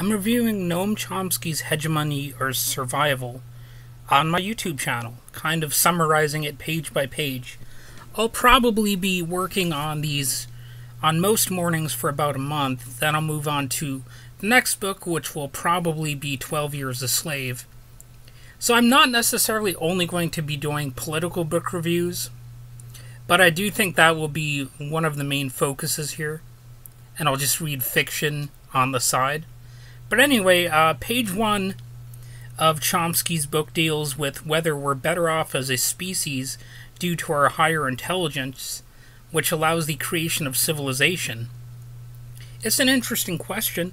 I'm reviewing Noam Chomsky's Hegemony or Survival on my YouTube channel, kind of summarizing it page by page. I'll probably be working on these on most mornings for about a month, then I'll move on to the next book, which will probably be 12 Years a Slave. So I'm not necessarily only going to be doing political book reviews, but I do think that will be one of the main focuses here, and I'll just read fiction on the side. But anyway, page 1 of Chomsky's book deals with whether we're better off as a species due to our higher intelligence, which allows the creation of civilization. It's an interesting question,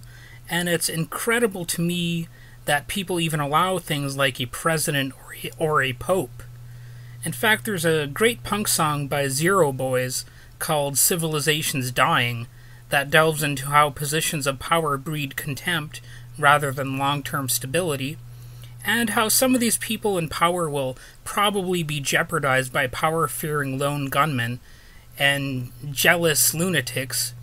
and it's incredible to me that people even allow things like a president or a pope. In fact, there's a great punk song by Zero Boys called Civilization's Dying that delves into how positions of power breed contempt rather than long-term stability, and how some of these people in power will probably be jeopardized by power-fearing lone gunmen and jealous lunatics,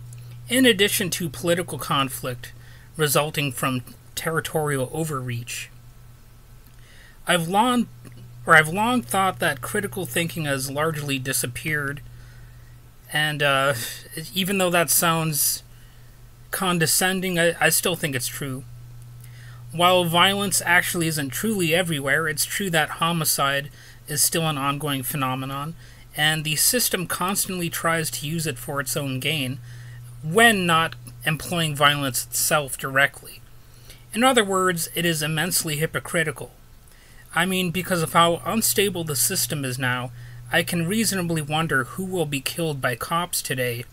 in addition to political conflict resulting from territorial overreach. I've long thought that critical thinking has largely disappeared, and even though that sounds condescending, I still think it's true. While violence actually isn't truly everywhere, it's true that homicide is still an ongoing phenomenon, and the system constantly tries to use it for its own gain, when not employing violence itself directly. In other words, it is immensely hypocritical. I mean, because of how unstable the system is now, I can reasonably wonder who will be killed by cops today.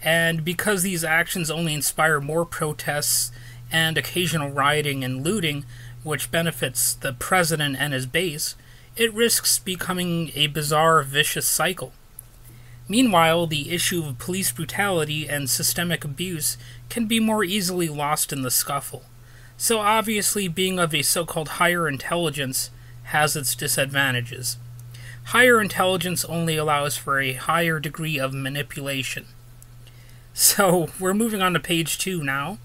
And because these actions only inspire more protests and occasional rioting and looting, which benefits the president and his base, it risks becoming a bizarre, vicious cycle. Meanwhile, the issue of police brutality and systemic abuse can be more easily lost in the scuffle. So obviously, being of a so-called higher intelligence has its disadvantages. Higher intelligence only allows for a higher degree of manipulation. So, we're moving on to page 2 now.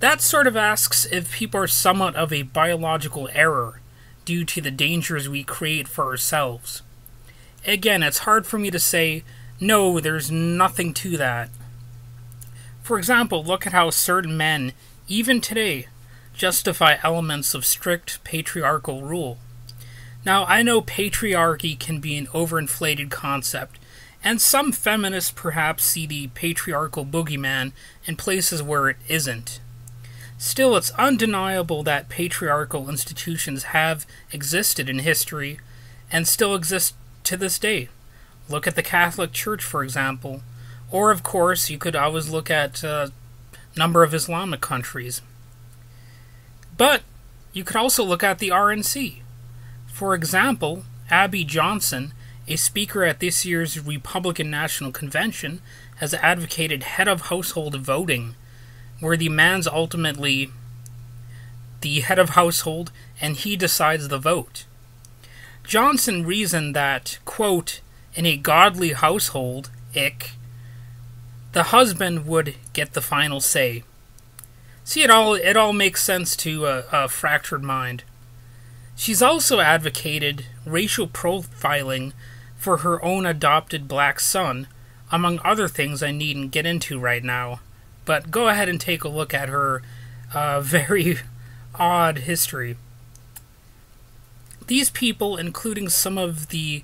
That sort of asks if people are somewhat of a biological error due to the dangers we create for ourselves. Again, it's hard for me to say, no, there's nothing to that. For example, look at how certain men, even today, justify elements of strict patriarchal rule. Now, I know patriarchy can be an overinflated concept, and some feminists perhaps see the patriarchal boogeyman in places where it isn't. Still, it's undeniable that patriarchal institutions have existed in history and still exist to this day. Look at the Catholic Church, for example, or of course you could always look at a number of Islamic countries. But you could also look at the RNC. For example, Abby Johnson, a speaker at this year's Republican National Convention, has advocated head of household voting, where the man's ultimately the head of household and he decides the vote. Johnson reasoned that, quote, in a godly household, the husband would get the final say. See, it all makes sense to a fractured mind. She's also advocated racial profiling for her own adopted black son, among other things I needn't get into right now. But go ahead and take a look at her very odd history. These people, including some of the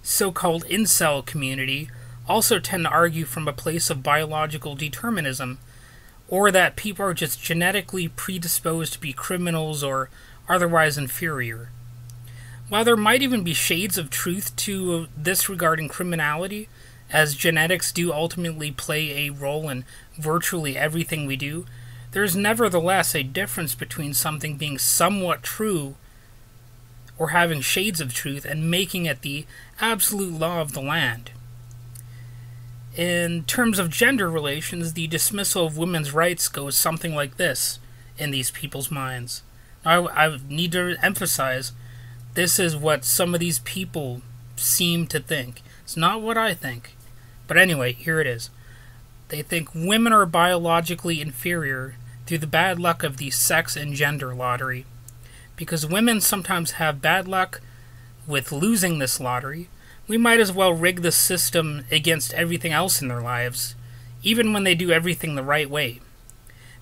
so-called incel community, also tend to argue from a place of biological determinism, or that people are just genetically predisposed to be criminals or otherwise inferior. While there might even be shades of truth to this regarding criminality, as genetics do ultimately play a role in virtually everything we do, there is nevertheless a difference between something being somewhat true or having shades of truth and making it the absolute law of the land. In terms of gender relations, the dismissal of women's rights goes something like this in these people's minds. Now, I need to emphasize, this is what some of these people seem to think. It's not what I think. But anyway, here it is. They think women are biologically inferior through the bad luck of the sex and gender lottery. Because women sometimes have bad luck with losing this lottery, we might as well rig the system against everything else in their lives, even when they do everything the right way.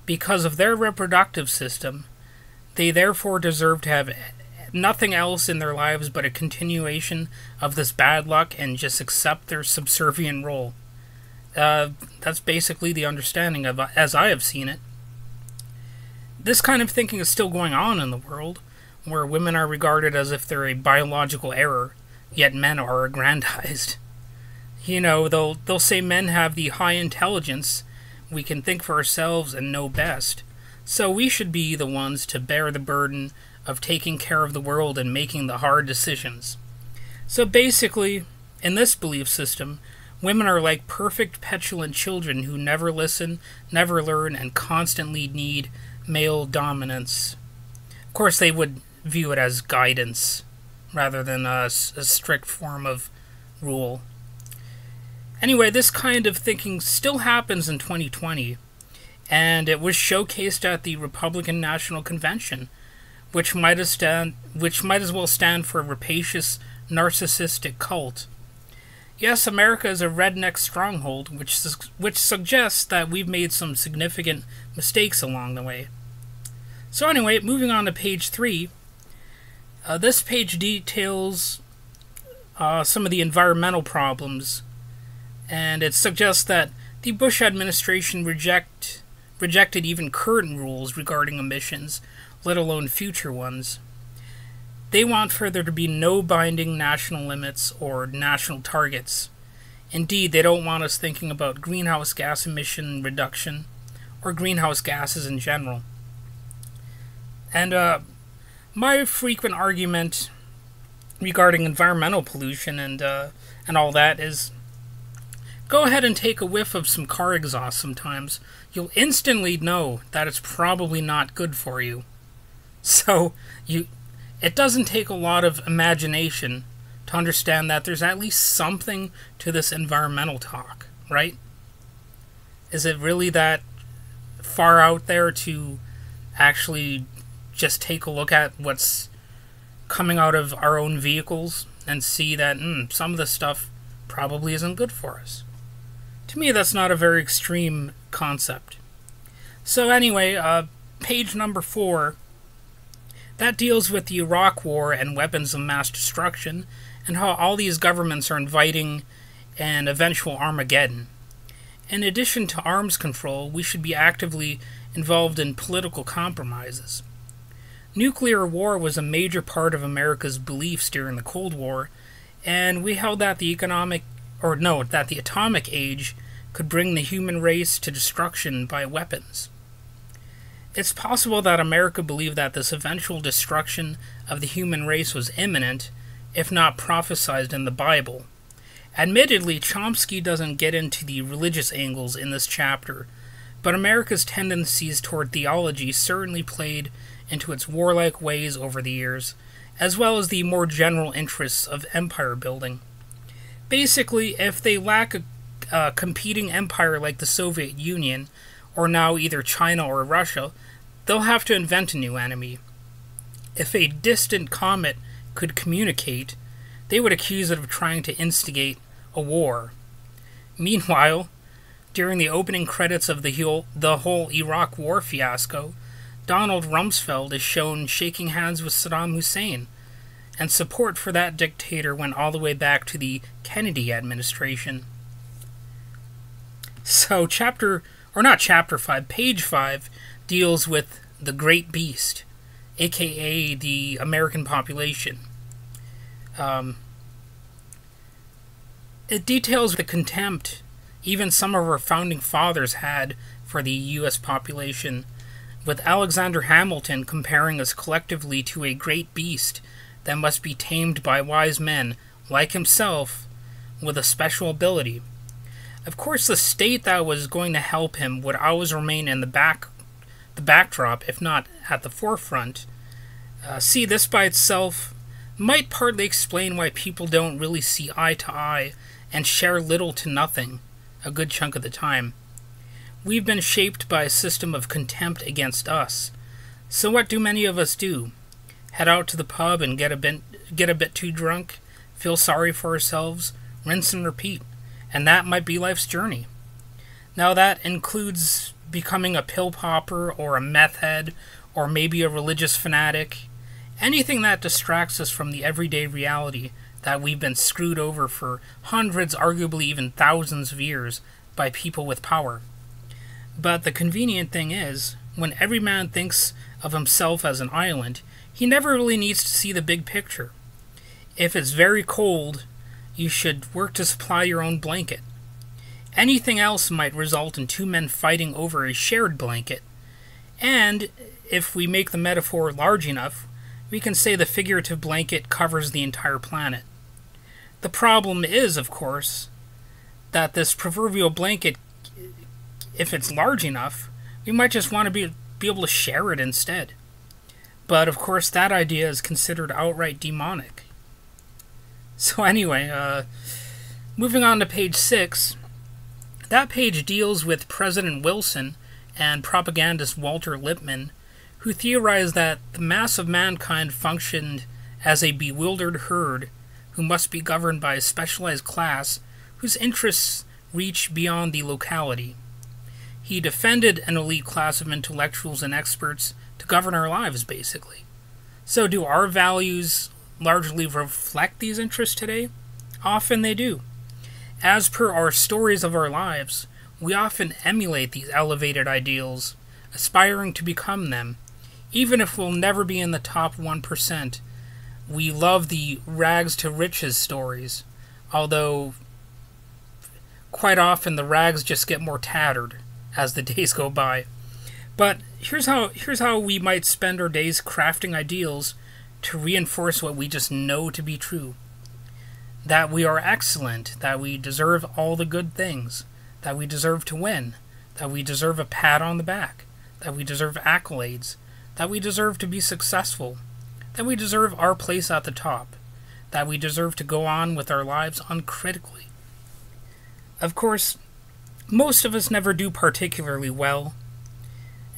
Because of their reproductive system, they therefore deserve to have nothing else in their lives but a continuation of this bad luck and just accept their subservient role. That's basically the understanding of as I have seen it. This kind of thinking is still going on in the world, where women are regarded as if they're a biological error, yet men are aggrandized. You know, they'll say men have the high intelligence, we can think for ourselves and know best, so we should be the ones to bear the burden of taking care of the world and making the hard decisions. So basically, in this belief system, women are like perfect petulant children who never listen, never learn, and constantly need male dominance. Of course, they would view it as guidance, rather than a strict form of rule. Anyway, this kind of thinking still happens in 2020, and it was showcased at the Republican National Convention, which might as well stand for a rapacious, narcissistic cult. Yes, America is a redneck stronghold, which suggests that we've made some significant mistakes along the way. So anyway, moving on to page 3, this page details some of the environmental problems, and it suggests that the Bush administration rejected even current rules regarding emissions, let alone future ones. They want further to be no binding national limits or national targets. Indeed, they don't want us thinking about greenhouse gas emission reduction or greenhouse gases in general. And my frequent argument regarding environmental pollution and all that is, go ahead and take a whiff of some car exhaust sometimes. You'll instantly know that it's probably not good for you. So, it doesn't take a lot of imagination to understand that there's at least something to this environmental talk, right? Is it really that far out there to actually just take a look at what's coming out of our own vehicles and see that some of this stuff probably isn't good for us? To me, that's not a very extreme concept. So anyway, page number 4... that deals with the Iraq War and weapons of mass destruction, and how all these governments are inviting an eventual Armageddon. In addition to arms control, we should be actively involved in political compromises. Nuclear war was a major part of America's beliefs during the Cold War, and we held that the atomic age could bring the human race to destruction by weapons. It's possible that America believed that this eventual destruction of the human race was imminent, if not prophesized in the Bible. Admittedly, Chomsky doesn't get into the religious angles in this chapter, but America's tendencies toward theology certainly played into its warlike ways over the years, as well as the more general interests of empire building. Basically, if they lack a competing empire like the Soviet Union, or now either China or Russia, they'll have to invent a new enemy. If a distant comet could communicate, they would accuse it of trying to instigate a war. Meanwhile, during the opening credits of the whole Iraq War fiasco, Donald Rumsfeld is shown shaking hands with Saddam Hussein, and support for that dictator went all the way back to the Kennedy administration. So page 5 deals with the Great Beast, aka the American population. It details the contempt even some of our founding fathers had for the U.S. population, with Alexander Hamilton comparing us collectively to a great beast that must be tamed by wise men like himself with a special ability. Of course, the state that was going to help him would always remain in the backdrop, if not at the forefront. See, this by itself might partly explain why people don't really see eye to eye and share little to nothing a good chunk of the time. We've been shaped by a system of contempt against us. So what do many of us do? Head out to the pub and get a bit too drunk, feel sorry for ourselves, rinse and repeat. And that might be life's journey. Now that includes becoming a pill popper or a meth head or maybe a religious fanatic. Anything that distracts us from the everyday reality that we've been screwed over for hundreds, arguably even thousands of years by people with power. But the convenient thing is, when every man thinks of himself as an island, he never really needs to see the big picture. If it's very cold, you should work to supply your own blanket. Anything else might result in two men fighting over a shared blanket. And if we make the metaphor large enough, we can say the figurative blanket covers the entire planet. The problem is, of course, that this proverbial blanket, if it's large enough, we might just want to be able to share it instead. But, of course, that idea is considered outright demonic. So anyway, moving on to page 6. That page deals with President Wilson and propagandist Walter Lippmann, who theorized that the mass of mankind functioned as a bewildered herd who must be governed by a specialized class whose interests reach beyond the locality. He defended an elite class of intellectuals and experts to govern our lives, basically. So do our values largely reflect these interests today? Often they do. As per our stories of our lives, we often emulate these elevated ideals, aspiring to become them, even if we'll never be in the top 1%. We love the rags-to-riches stories, although quite often the rags just get more tattered as the days go by. But here's how we might spend our days crafting ideals to reinforce what we just know to be true. That we are excellent, that we deserve all the good things, that we deserve to win, that we deserve a pat on the back, that we deserve accolades, that we deserve to be successful, that we deserve our place at the top, that we deserve to go on with our lives uncritically. Of course, most of us never do particularly well,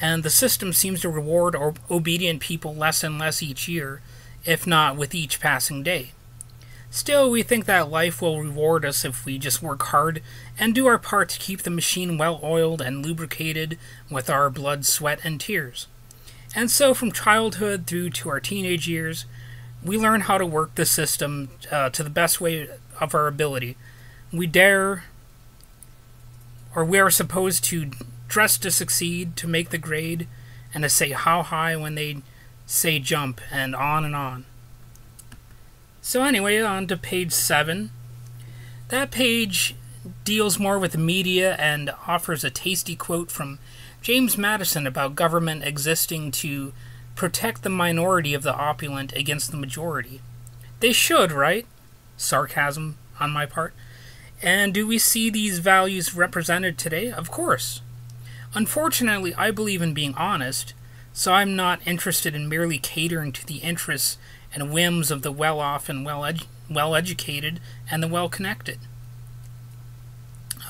and the system seems to reward obedient people less and less each year, if not with each passing day. Still, we think that life will reward us if we just work hard and do our part to keep the machine well-oiled and lubricated with our blood, sweat, and tears. And so, from childhood through to our teenage years, we learn how to work the system to the best way of our ability. We are supposed to dress to succeed, to make the grade, and to say how high when they say jump, and on and on. So anyway, on to page 7. That page deals more with the media and offers a tasty quote from James Madison about government existing to protect the minority of the opulent against the majority. They should, right? Sarcasm on my part. And do we see these values represented today? Of course. Unfortunately, I believe in being honest, so I'm not interested in merely catering to the interests and whims of the well-off and well-educated and the well-connected.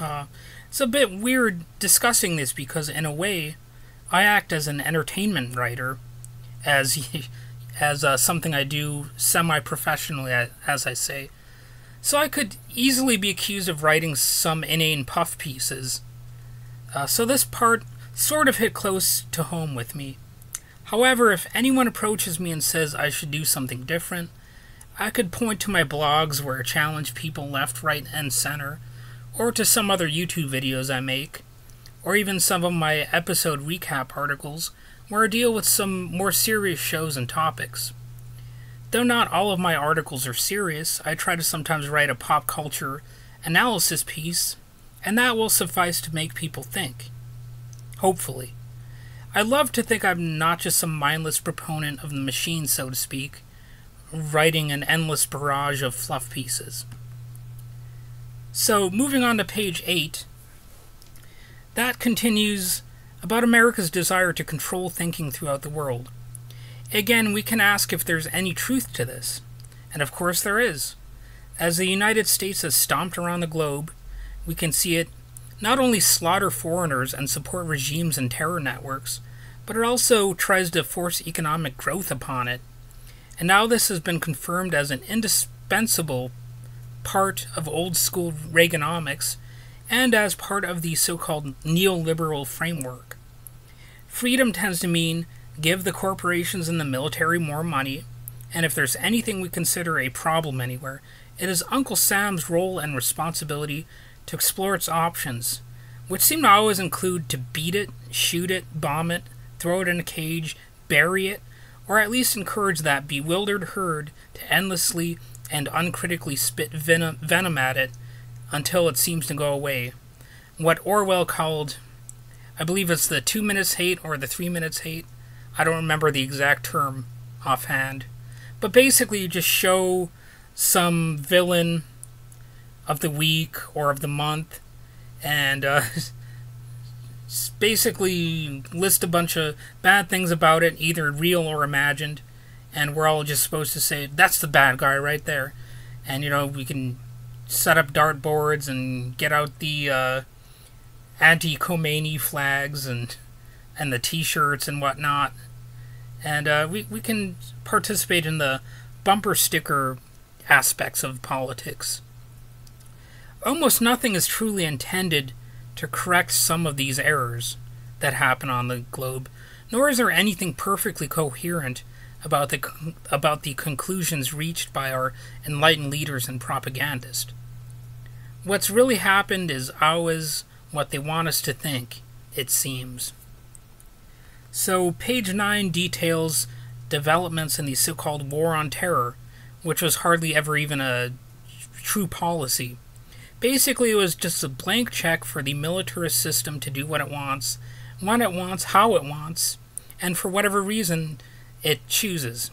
It's a bit weird discussing this because, in a way, I act as an entertainment writer, as something I do semi-professionally, as I say. So I could easily be accused of writing some inane puff pieces. So this part sort of hit close to home with me. However, if anyone approaches me and says I should do something different, I could point to my blogs where I challenge people left, right, and center, or to some other YouTube videos I make, or even some of my episode recap articles where I deal with some more serious shows and topics. Though not all of my articles are serious, I try to sometimes write a pop culture analysis piece, and that will suffice to make people think. Hopefully. I love to think I'm not just some mindless proponent of the machine, so to speak, writing an endless barrage of fluff pieces. So, moving on to page 8, that continues about America's desire to control thinking throughout the world. Again, we can ask if there's any truth to this, and of course there is. As the United States has stomped around the globe, we can see it not only slaughter foreigners and support regimes and terror networks, but it also tries to force economic growth upon it. And now this has been confirmed as an indispensable part of old-school Reaganomics and as part of the so-called neoliberal framework. Freedom tends to mean give the corporations and the military more money, and if there's anything we consider a problem anywhere, it is Uncle Sam's role and responsibility to explore its options, which seem to always include to beat it, shoot it, bomb it, throw it in a cage, bury it, or at least encourage that bewildered herd to endlessly and uncritically spit venom at it until it seems to go away. What Orwell called, I believe it's the 2 minutes hate or the 3 minutes hate, I don't remember the exact term offhand, but basically you just show some villain of the week or of the month and basically list a bunch of bad things about it, either real or imagined, and we're all just supposed to say, that's the bad guy right there. And, you know, we can set up dartboards and get out the anti-Khomeini flags and the t-shirts and whatnot. And we can participate in the bumper sticker aspects of politics. Almost nothing is truly intended to correct some of these errors that happen on the globe, nor is there anything perfectly coherent about the conclusions reached by our enlightened leaders and propagandists. What's really happened is always what they want us to think, it seems. So page 9 details developments in the so-called War on Terror, which was hardly ever even a true policy. Basically, it was just a blank check for the militarist system to do what it wants, when it wants, how it wants, and for whatever reason it chooses.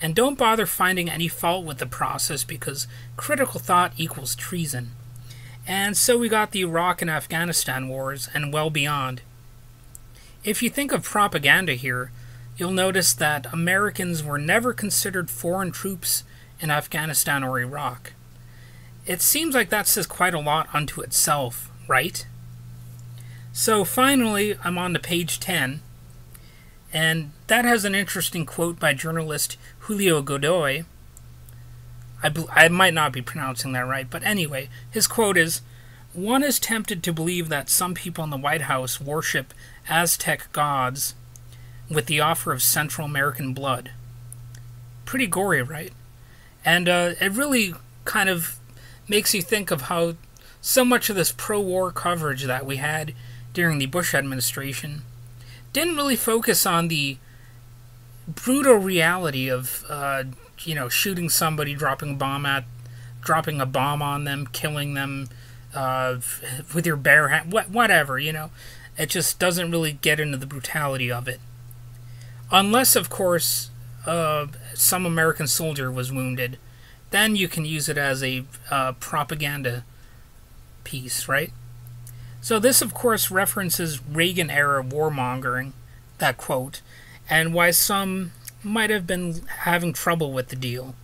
And don't bother finding any fault with the process, because critical thought equals treason. And so we got the Iraq and Afghanistan wars, and well beyond. If you think of propaganda here, you'll notice that Americans were never considered foreign troops in Afghanistan or Iraq. It seems like that says quite a lot unto itself, right? So finally, I'm on to page 10, and that has an interesting quote by journalist Julio Godoy. I might not be pronouncing that right, but anyway, his quote is, "One is tempted to believe that some people in the White House worship Aztec gods with the offer of Central American blood." Pretty gory, right? And it really kind of makes you think of how so much of this pro-war coverage that we had during the Bush administration didn't really focus on the brutal reality of, you know, shooting somebody, dropping a bomb on them, killing them with your bare hand, whatever, you know. It just doesn't really get into the brutality of it. Unless, of course, some American soldier was wounded. Then you can use it as a propaganda piece, right? So this, of course, references Reagan-era warmongering, that quote, and why some might have been having trouble with the deal.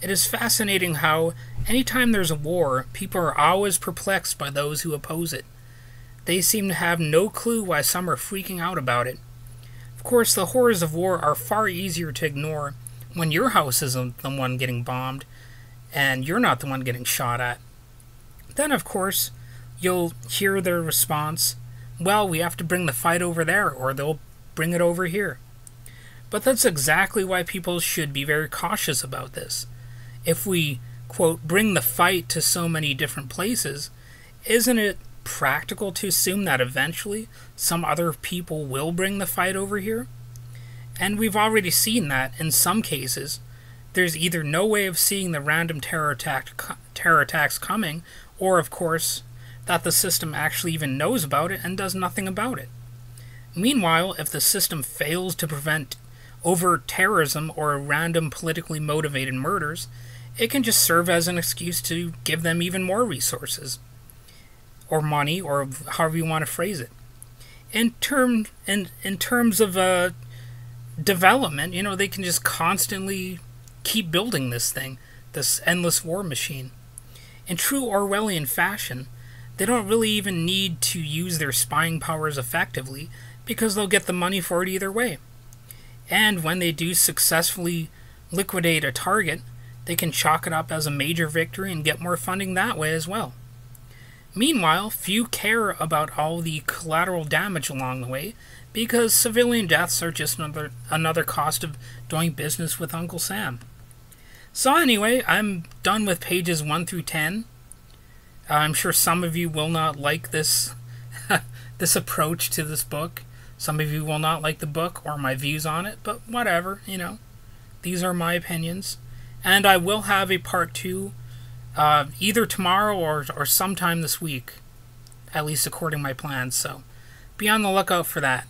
It is fascinating how, anytime there's a war, people are always perplexed by those who oppose it. They seem to have no clue why some are freaking out about it. Of course, the horrors of war are far easier to ignore when your house isn't the one getting bombed, and you're not the one getting shot at. Then, of course, you'll hear their response, well, we have to bring the fight over there, or they'll bring it over here. But that's exactly why people should be very cautious about this. If we, quote, bring the fight to so many different places, isn't it practical to assume that eventually some other people will bring the fight over here? And we've already seen that, in some cases, there's either no way of seeing the random terror attacks coming, or, of course, that the system actually even knows about it and does nothing about it. Meanwhile, if the system fails to prevent overt terrorism or random politically motivated murders, it can just serve as an excuse to give them even more resources, or money, or however you want to phrase it. In terms of... development, you know, they can just constantly keep building this thing, this endless war machine. In true Orwellian fashion, They don't really even need to use their spying powers effectively, because they'll get the money for it either way. And when they do successfully liquidate a target, they can chalk it up as a major victory and get more funding that way as well. Meanwhile, few care about all the collateral damage along the way, because civilian deaths are just another cost of doing business with Uncle Sam. So anyway, I'm done with pages 1 through 10. I'm sure some of you will not like this this approach to this book. Some of you will not like the book or my views on it, but whatever, you know. These are my opinions. And I will have a part 2 either tomorrow or sometime this week, at least according to my plans, so be on the lookout for that.